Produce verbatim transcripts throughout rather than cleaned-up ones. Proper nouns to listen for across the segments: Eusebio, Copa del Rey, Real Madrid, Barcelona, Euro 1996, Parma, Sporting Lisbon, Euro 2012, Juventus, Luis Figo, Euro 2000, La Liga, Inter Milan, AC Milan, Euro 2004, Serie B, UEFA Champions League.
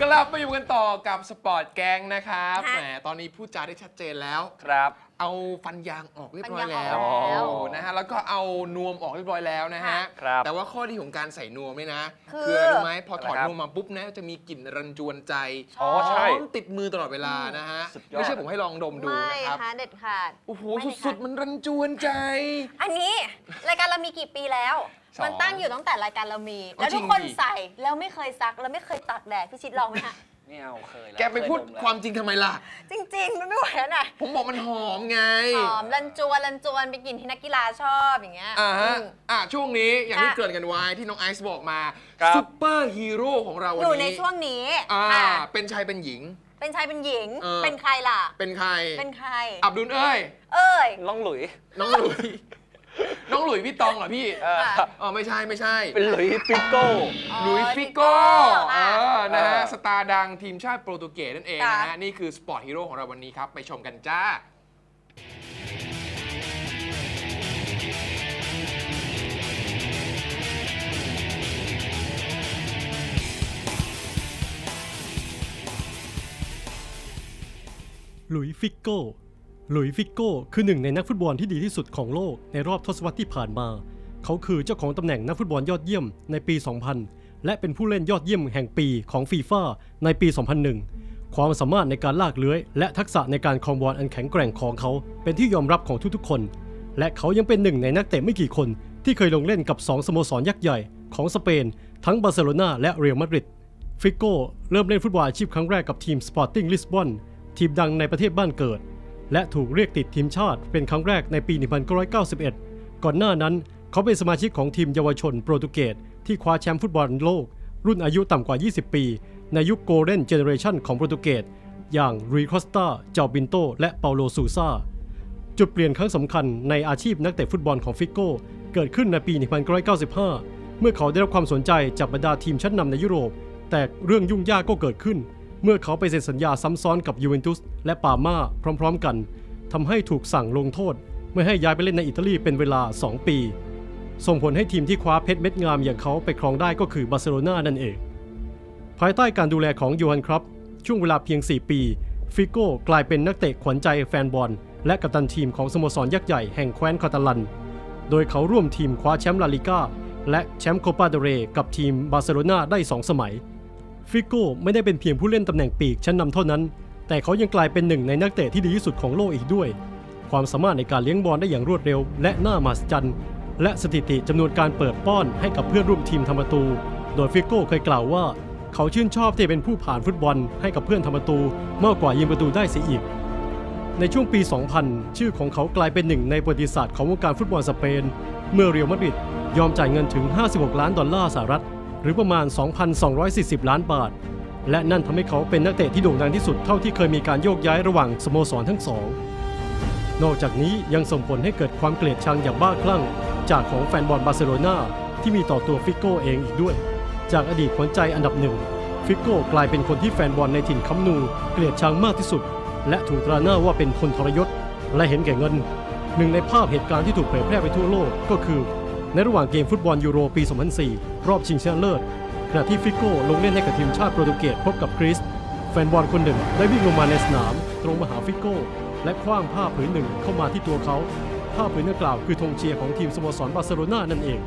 กลับมาอยู่กันต่อกับสปอร์ตแก๊งนะครับแหมตอนนี้พูดจาได้ชัดเจนแล้วครับเอาฟันยางออกเรียบร้อยแล้วนะฮะแล้วก็เอานวมออกเรียบร้อยแล้วนะฮะแต่ว่าข้อดีของการใส่นวมเนี่ยนะคืออะไรรู้ไหมพอถอดนวมมาปุ๊บนะจะมีกลิ่นรันจวนใจอ๋อใช่ติดมือตลอดเวลานะฮะไม่ใช่ผมให้ลองดมดูนะครับไม่ค่ะเด็ดขาดโอ้โหสุดๆมันรันจวนใจอันนี้รายการเรามีกี่ปีแล้วมันตั้งอยู่ตั้งแต่รายการเรามีแล้วทุกคนใส่แล้วไม่เคยซักแล้วไม่เคยตากแดดพี่ชิดลองไหมฮะไม่เอาเคยแล้วแกไปพูดความจริงทำไมล่ะจริงๆมันไม่ไหวแล้วนะผมบอกมันหอมไงหอมรันจวนรันจวนเป็นกลิ่นที่นักกีฬาชอบอย่างเงี้ยอ่าฮะอ่าช่วงนี้อย่างที่เกริ่นกันไว้ที่น้องไอซ์บอกมาซุปเปอร์ฮีโร่ของเราวันนี้อยู่ในช่วงนี้อ่าเป็นชายเป็นหญิงเป็นชายเป็นหญิงเป็นใครล่ะเป็นใครเป็นใครอับดุลเอ้ยเอ้ยน้องหลุยน้องหลุยน้องหลุยพี่ตองเหรอพี่อ๋อไม่ใช่ไม่ใช่เป็นหลุยฟิโก้หลุยฟิโก้เออนะฮะสตาร์ดังทีมชาติโปรตุเกสนั่นเองนะฮะนี่คือสปอร์ตฮีโร่ของเราวันนี้ครับไปชมกันจ้าหลุยฟิโก้หลุยส์ ฟิโก้คือหนึ่งในนักฟุตบอลที่ดีที่สุดของโลกในรอบทศวรรษที่ผ่านมาเขาคือเจ้าของตำแหน่งนักฟุตบอลยอดเยี่ยมในปี สองพัน และเป็นผู้เล่นยอดเยี่ยมแห่งปีของฟีฟ่าในปี สองพันหนึ่ง ความสามารถในการลากเลื้อยและทักษะในการครองบอลอันแข็งแกร่งของเขาเป็นที่ยอมรับของทุกๆคนและเขายังเป็นหนึ่งในนักเตะไม่กี่คนที่เคยลงเล่นกับสองสโมสรยักษ์ใหญ่ของสเปนทั้งบาร์เซโลนาและเรอัลมาดริดฟิโก้เริ่มเล่นฟุตบอลอาชีพครั้งแรกกับทีมสปอร์ติ้งลิสบอนทีมดังในประเทศบ้านเกิดและถูกเรียกติดทีมชาติเป็นครั้งแรกในปี หนึ่งพันเก้าร้อยเก้าสิบเอ็ด ก่อนหน้านั้นเขาเป็นสมาชิกของทีมเยาวชนโปรตุเกสที่คว้าแชมป์ฟุตบอลโลกรุ่นอายุต่ำกว่ายี่สิบปีในยุคโกลเด้นเจเนอเรชันของโปรตุเกสอย่างรุย คอสตา เจาบินโตและเปาโล ซูซาจุดเปลี่ยนครั้งสำคัญในอาชีพนักเตะฟุตบอลของฟิโก้เกิดขึ้นในปี หนึ่งพันเก้าร้อยเก้าสิบห้า เมื่อเขาได้รับความสนใจจากบรรดาทีมชั้นนำในยุโรปแต่เรื่องยุ่งยากก็เกิดขึ้นเมื่อเขาไปเซ็นสัญญาซ้ำซ้อนกับยูเวนตุสและปาร์ม่าพร้อมๆกันทำให้ถูกสั่งลงโทษไม่ให้ย้ายไปเล่นในอิตาลีเป็นเวลาสองปีส่งผลให้ทีมที่คว้าเพชรเม็ดงามอย่างเขาไปครองได้ก็คือบาร์เซโลนานั่นเองภายใต้การดูแลของโยฮันครอปช่วงเวลาเพียงสี่ปีฟิโก้กลายเป็นนักเตะขวัญใจแฟนบอลและกัปตันทีมของสโมสรยักษ์ใหญ่แห่งแคว้นคาตาลันโดยเขาร่วมทีมคว้าแชมป์ลาลิก้าและแชมป์โคปาเดเรกับทีมบาร์เซโลนาได้สองสมัยฟิโก้ไม่ได้เป็นเพียงผู้เล่นตำแหน่งปีกชั้นนำเท่านั้นแต่เขายังกลายเป็นหนึ่งในนักเตะที่ดีที่สุดของโลกอีกด้วยความสามารถในการเลี้ยงบอลได้อย่างรวดเร็วและน่ามหัศจรรย์และสถิติจำนวนการเปิดป้อนให้กับเพื่อนร่วมทีมทำประตูโดยฟิโก้เคยกล่าวว่าเขาชื่นชอบที่เป็นผู้ผ่านฟุตบอลให้กับเพื่อนทำประตูมากกว่ายิงประตูได้เสียอีกในช่วงปี สองพัน ชื่อของเขากลายเป็นหนึ่งในประวัติศาสตร์ของวงการฟุตบอลสเปนเมื่อเรอัลมาดริดยอมจ่ายเงินถึงห้าสิบหกล้านดอลลาร์สหรัฐหรือประมาณ สองพันสองร้อยสี่สิบ ล้านบาทและนั่นทำให้เขาเป็นนักเตะที่โด่งดังที่สุดเท่าที่เคยมีการโยกย้ายระหว่างสโมสรทั้งสองนอกจากนี้ยังส่งผลให้เกิดความเกลียดชังอย่างบ้าคลั่งจากของแฟนบอลบาร์เซโลนาที่มีต่อตัวฟิโก้เองอีกด้วยจากอดีตขวัญใจอันดับหนึ่งฟิโก้กลายเป็นคนที่แฟนบอลในถิ่นคัมนูเกลียดชังมากที่สุดและถูกตราหน้าว่าเป็นคนทรยศและเห็นแก่เงินหนึ่งในภาพเหตุการณ์ที่ถูกเผยแพร่ไปทั่วโลกก็คือในระหว่างเกมฟุตบอลยูโรปี สองพันสี่ รอบชิงชนะเลิศขณะที่ฟิโก้ลงเล่นให้กับทีมชาติโปรตุเกสพบกับกรีซแฟนบอลคนหนึ่งได้วิ่งลงมาในสนามตรงมาหาฟิโก้และคว้างผ้าผืนหนึ่งเข้ามาที่ตัวเขาผ้าผืนดังกล่าวคือธงเชียร์ของทีมสโมสรบาร์เซโลนานั่นเอง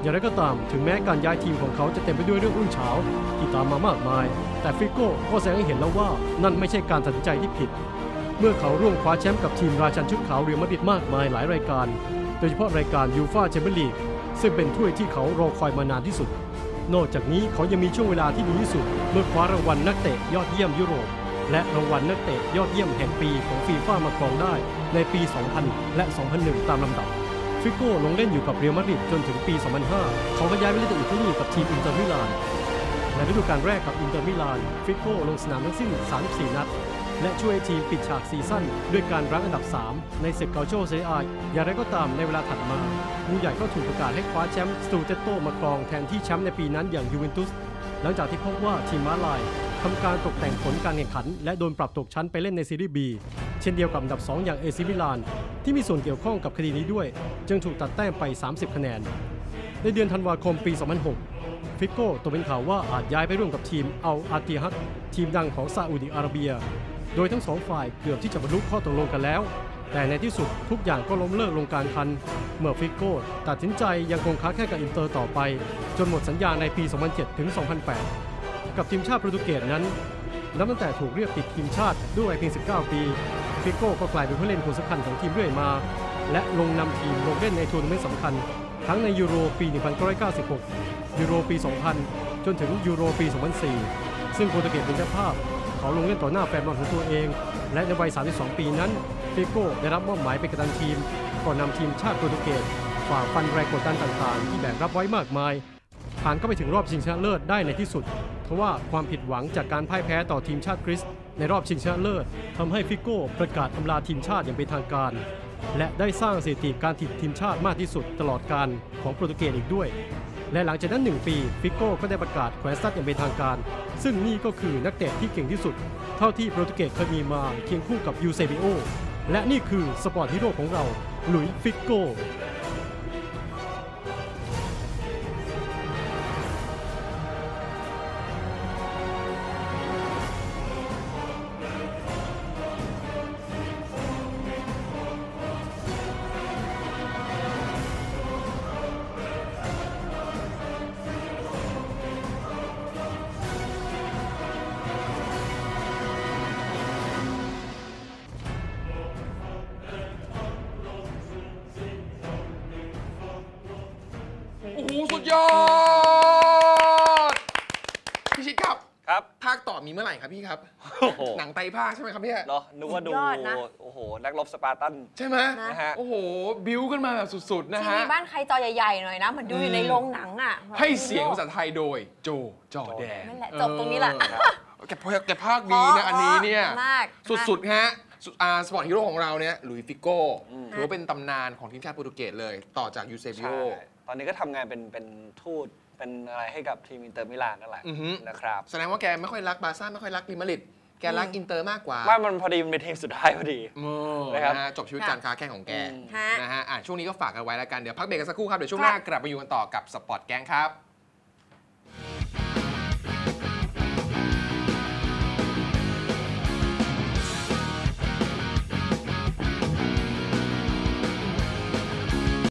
อย่างไรก็ตามถึงแม้การย้ายทีมของเขาจะเต็มไปด้วยเรื่องอื้อฉาวที่ตามมามากมายแต่ฟิโก้ก็แสดงให้เห็นแล้วว่านั่นไม่ใช่การตัดสินใจที่ผิดเมื่อเขาร่วมคว้าแชมป์กับทีมราชันชุดขาวเรอัลมาดริดมากมายหลายรายการโดยเฉพาะรายการยูฟ่าแชมเปี้ยนลีกซึ่งเป็นถ้วยที่เขารอคอยมานานที่สุดนอกจากนี้เขายังมีช่วงเวลาที่ดีที่สุดเมื่อคว้ารางวัลนักเตะยอดเยี่ยมยุโรปและรางวัลนักเตะยอดเยี่ยมแห่งปีของฟีฟ่ามาครองได้ในปี สองพัน และ สองพันหนึ่ง ตามลำดับฟิโก้ลงเล่นอยู่กับเรอัลมาดริดจนถึงปี สองพันห้า เขาก็ย้ายไปเล่นอิตาลีกับทีมอินเตอร์มิลานในฤดูกาลแรกกับอินเตอร์มิลานฟิโก้ลงสนามทั้งสิ้นสามสิบสี่นัดและช่วยทีมปิดฉากซีซั่นด้วยการรั้งอันดับสามในศึกเกาโชเซอาอย่างไรก็ตามในเวลาถัดมามูใหญ่ก็ถูกประกาศให้คว้าแชมป์สตูเตโตมาครองแทนที่แชมป์ในปีนั้นอย่างยูเวนตุสหลังจากที่พบว่าทีมม้าลายทำการตกแต่งผลการแข่งขันและโดนปรับตกชั้นไปเล่นในซีรีส์ บี เช่นเดียวกับอันดับสองอย่างเอซิมิลานที่มีส่วนเกี่ยวข้องกับคดีนี้ด้วยจึงถูกตัดแต้มไปสามสิบคะแนนในเดือนธันวาคมปี สองพันหก ฟิโก้ตกเป็นข่าวว่าอาจย้ายไปร่วมกับทีมอัลอาติฮัดทีมดังของซาอุดิอาระเบียโดยทั้งสองฝ่ายเกือบที่จะบรรลุข้อตกลงกันแล้วแต่ในที่สุดทุกอย่างก็ล้มเลิกลงการคันเมื่อฟิโก้ตัดสินใจยังคงค้าแค่กับอินเตอร์ต่อไปจนหมดสัญญาในปี สองพันเจ็ด ถึง สองพันแปด กับทีมชาติโปรตุเกสนั้นนับตั้งแต่ถูกเรียกติดทีมชาติด้วยเพียงสิบเก้าปีฟิโก้ก็กลายเป็นผู้เล่นคนสำคัญของทีมเรื่อยมาและลงนำทีมลงเล่นในทัวร์นาเมนต์สำคัญทั้งในยูโรปี หนึ่งพันเก้าร้อยเก้าสิบหก ยูโรปี สองพัน จนถึงยูโรปี สองพันสี่ ซึ่งโปรตุเกสเป็นเจ้าภาพเขาลงเล่นต่อหน้าแฟนบอลของตัวเองและในวัยสามสิบสองปีนั้นฟิโก้ได้รับมอบหมายเป็นกัปตันทีมก่อนนำทีมชาติโปรตุเกสฝ่าฟันแรงกดดันต่างๆที่แบกรับไว้มากมายผ่านเข้าไปถึงรอบชิงชนะเลิศได้ในที่สุดเพราะว่าความผิดหวังจากการพ่ายแพ้ต่อทีมชาติกรีซในรอบชิงชนะเลิศทำให้ฟิโก้ประกาศอำลาทีมชาติอย่างเป็นทางการและได้สร้างสถิติการติดทีมชาติมากที่สุดตลอดการของโปรตุเกสอีกด้วยและหลังจากนั้นหนึ่งปีฟิโก้ก็ได้ประกาศแขวนสตั๊ดอย่างเป็นทางการซึ่งนี่ก็คือนักเตะที่เก่งที่สุดเท่าที่โปรตุเกสเคยมีมาเคียงคู่กับยูเซบิโอและนี่คือสปอร์ตฮีโร่ของเราหลุยส์ฟิโก้มีเมื่อไหร่ครับพี่ครับหนังไตภาคใช่ไหมครับพี่เหรอนึกว่าดูโอ้โหนักรบสปาร์ตันใช่ไหมนะฮะโอ้โหบิ้วขึ้นมาแบบสุดๆนะฮะมีบ้านใครจอใหญ่ๆหน่อยนะเหมือนดูอยู่ในโรงหนังอ่ะให้เสียงภาษาไทยโดยโจจอแดนนั่นแหละจบตรงนี้แหละแกแกภาคดีนะอันนี้เนี่ยสุดๆฮะสปอร์ตฮีโร่ของเราเนี่ยหลุยส์ฟิโก้ถือว่าเป็นตำนานของทีมชาติโปรตุเกสเลยต่อจากยูเซบิโอตอนนี้ก็ทำงานเป็นเป็นทูตเป็นอะไรให้กับทีมอินเตอร์มิลานนั่นแหละนะครับแสดงว่าแกไม่ค่อยรักบาร์ซ่าไม่ค่อยรักเรอัลมาดริดแกรักอินเตอร์มากกว่าว่ามันพอดีมันเป็นทีมสุดท้ายพอดีนะครับจบชีวิตการค้าแข่งของแกนะฮะช่วงนี้ก็ฝากกันไว้แล้วกันเดี๋ยวพักเบรกกันสักครู่ครับเดี๋ยวช่วงหน้ากลับมาอยู่กันต่อกับสปอร์ตแก๊งครับ